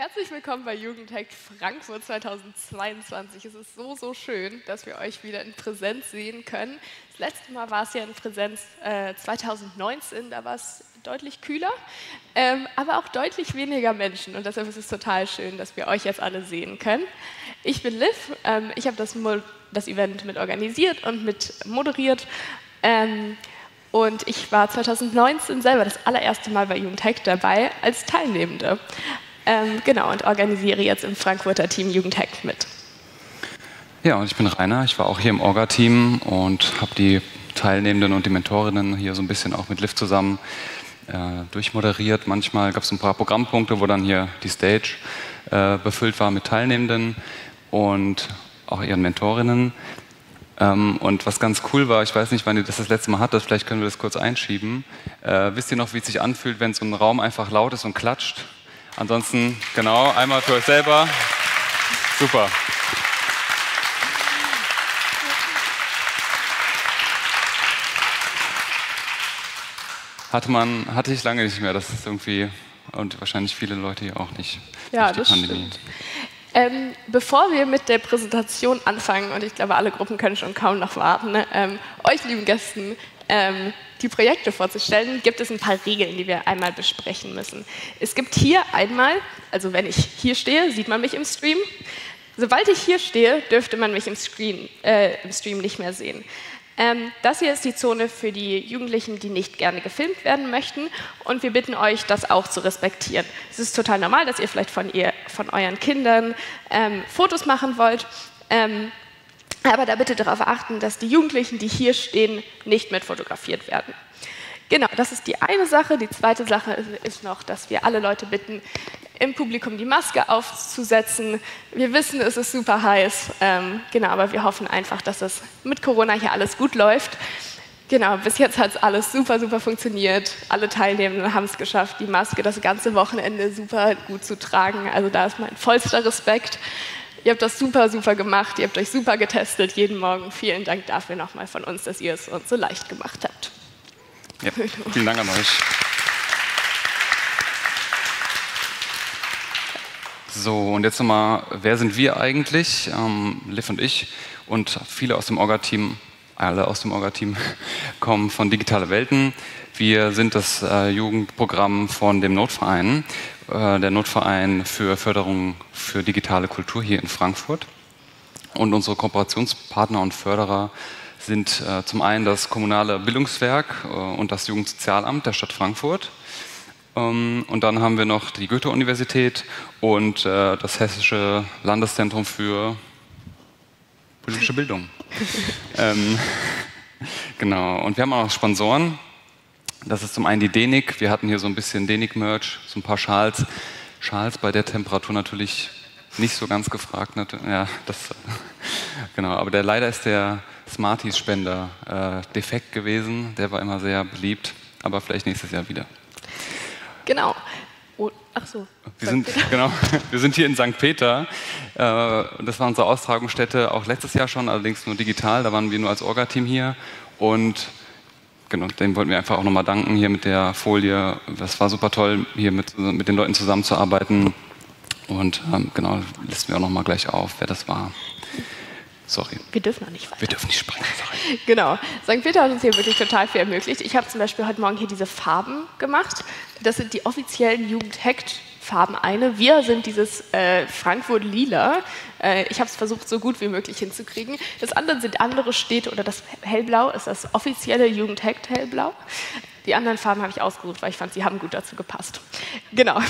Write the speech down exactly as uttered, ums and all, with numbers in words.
Herzlich willkommen bei Jugend hackt Frankfurt zweitausendzweiundzwanzig. Es ist so, so schön, dass wir euch wieder in Präsenz sehen können. Das letzte Mal war es ja in Präsenz äh, zweitausendneunzehn, da war es deutlich kühler, ähm, aber auch deutlich weniger Menschen. Und deshalb ist es total schön, dass wir euch jetzt alle sehen können. Ich bin Liv, ähm, ich habe das, das Event mit organisiert und mit moderiert. Ähm, und ich war zweitausendneunzehn selber das allererste Mal bei Jugend hackt dabei als Teilnehmende. Genau, und organisiere jetzt im Frankfurter Team Jugend hackt mit. Ja, und ich bin Rainer, ich war auch hier im Orga-Team und habe die Teilnehmenden und die Mentorinnen hier so ein bisschen auch mit Liv zusammen äh, durchmoderiert. Manchmal gab es ein paar Programmpunkte, wo dann hier die Stage äh, befüllt war mit Teilnehmenden und auch ihren Mentorinnen. Ähm, und was ganz cool war, ich weiß nicht, wann ihr das das letzte Mal hattet, vielleicht können wir das kurz einschieben. Äh, wisst ihr noch, wie es sich anfühlt, wenn so ein Raum einfach laut ist und klatscht? Ansonsten, genau, einmal für euch selber. Super. Hatte man, hatte ich lange nicht mehr, das ist irgendwie, und wahrscheinlich viele Leute hier auch nicht. Ja, das stimmt. Ähm, bevor wir mit der Präsentation anfangen, und ich glaube, alle Gruppen können schon kaum noch warten, ne? ähm, euch lieben Gästen, ähm, die Projekte vorzustellen, gibt es ein paar Regeln, die wir einmal besprechen müssen. Es gibt hier einmal, also wenn ich hier stehe, sieht man mich im Stream. Sobald ich hier stehe, dürfte man mich im, Screen, äh, im Stream nicht mehr sehen. Ähm, das hier ist die Zone für die Jugendlichen, die nicht gerne gefilmt werden möchten, und wir bitten euch, das auch zu respektieren. Es ist total normal, dass ihr vielleicht von, ihr, von euren Kindern ähm, Fotos machen wollt. Ähm, Aber da bitte darauf achten, dass die Jugendlichen, die hier stehen, nicht mit fotografiert werden. Genau, das ist die eine Sache. Die zweite Sache ist noch, dass wir alle Leute bitten, im Publikum die Maske aufzusetzen. Wir wissen, es ist super heiß, ähm, genau, aber wir hoffen einfach, dass das mit Corona hier alles gut läuft. Genau, bis jetzt hat es alles super, super funktioniert. Alle Teilnehmenden haben es geschafft, die Maske das ganze Wochenende super gut zu tragen. Also da ist mein vollster Respekt. Ihr habt das super, super gemacht, ihr habt euch super getestet jeden Morgen. Vielen Dank dafür nochmal von uns, dass ihr es uns so leicht gemacht habt. Ja, vielen Dank an euch. So, und jetzt nochmal, wer sind wir eigentlich? Ähm, Liv und ich und viele aus dem Orga-Team, alle aus dem Orga-Team, kommen von Digitale Welten. Wir sind das äh, Jugendprogramm von dem Notverein, äh, der Notverein für Förderung für digitale Kultur hier in Frankfurt. Und unsere Kooperationspartner und Förderer sind äh, zum einen das Kommunale Bildungswerk äh, und das Jugendsozialamt der Stadt Frankfurt. Ähm, und dann haben wir noch die Goethe-Universität und äh, das Hessische Landeszentrum für politische Bildung. ähm, genau, und wir haben auch noch Sponsoren. Das ist zum einen die D E N I C. Wir hatten hier so ein bisschen D E N I C-Merch, so ein paar Schals. Schals bei der Temperatur natürlich nicht so ganz gefragt. Ja, das, genau. Aber der, leider ist der Smarties-Spender äh, defekt gewesen. Der war immer sehr beliebt, aber vielleicht nächstes Jahr wieder. Genau. Oh, ach so. Wir sind, genau, wir sind hier in Sankt Peter. Äh, das war unsere Austragungsstätte auch letztes Jahr schon, allerdings nur digital. Da waren wir nur als Orga-Team hier. Und genau, dem wollten wir einfach auch nochmal danken hier mit der Folie. Das war super toll, hier mit, mit den Leuten zusammenzuarbeiten. Und ähm, genau, listen wir auch nochmal gleich auf, wer das war. Sorry. Wir dürfen noch nicht weiter. Wir dürfen nicht sprechen, sorry. Genau. Sankt Peter hat uns hier wirklich total viel ermöglicht. Ich habe zum Beispiel heute Morgen hier diese Farben gemacht. Das sind die offiziellen Jugend hackt Farben eine. Wir sind dieses äh, Frankfurt Lila. Äh, ich habe es versucht, so gut wie möglich hinzukriegen. Das andere sind andere Städte, oder das Hellblau ist das offizielle Jugend hackt Hellblau. Die anderen Farben habe ich ausgesucht, weil ich fand, sie haben gut dazu gepasst. Genau.